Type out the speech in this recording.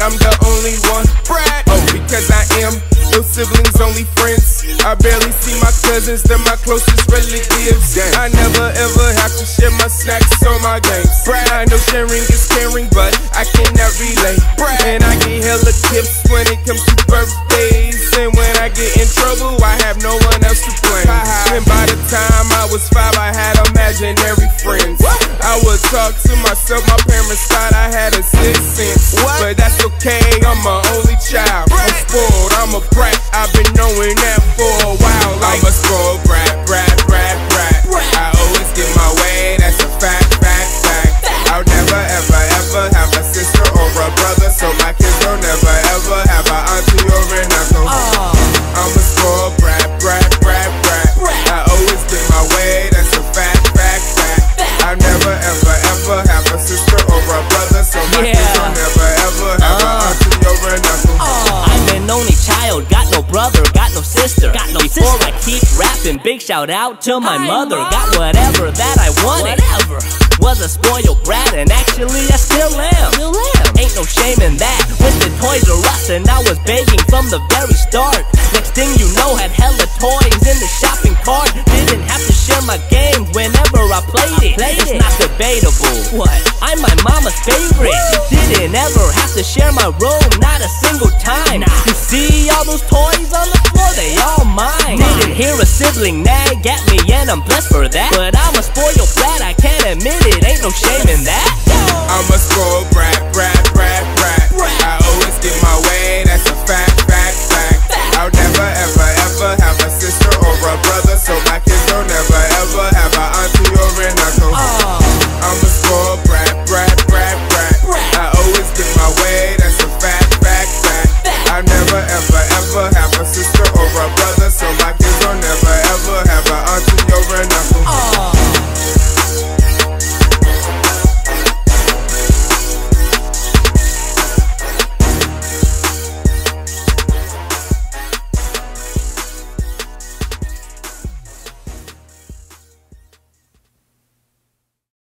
I'm the only one. Oh, because I am. No siblings, only friends. I barely see my cousins, they're my closest relatives. I never ever have to share my snacks or my games. I know sharing is caring, but I cannot relate. And I get hella tips when it comes to birthdays. And when I get in trouble, I have no one else to blame. And by the time I was 5, I had imaginary friends. I would talk to myself, my parents thought I had a sixth sense. But that's okay, I'm an only child. I'm spoiled, I'm a brat, I've been knowing that for a while. I'm a spoiled brat. I always get my way, that's a fact. I'll never ever have a sister or a brother, so my kids don't never ever have an auntie or an uncle. I'm a spoiled brat. I always get my way, that's a fact. I'll never ever have a sister or a brother, so my kids don't never ever have an auntie or an uncle. I'm an only child, got no brother, got no sister. Before I keep rapping, big shout out to my mother. Got whatever that I wanted. Was a spoiled brat, and actually I still am. Ain't no shame in that. Went to Toys R Us and I was begging from the very start. Next thing you know, had hella toys in the shopping cart. Didn't have to share my game whenever I played it. It's not debatable. I'm my mama's favorite. Didn't ever have to share my room, not a single time. You see all those toys on the floor, they all mine. Didn't hear a sibling nag at me, and I'm blessed for that. But I'm a spoiled brat, I can't admit it, ain't no shame in that. I'm a spoiled brat. I always get my way, that's a fact. I'll never ever have a sister or a brother, so my kids don't never ever have an auntie or an uncle. I'm a spoiled brat. I always get my way, that's a fact. I'll never ever have a sister or a brother, so my kids don't never ever have an auntie or an uncle.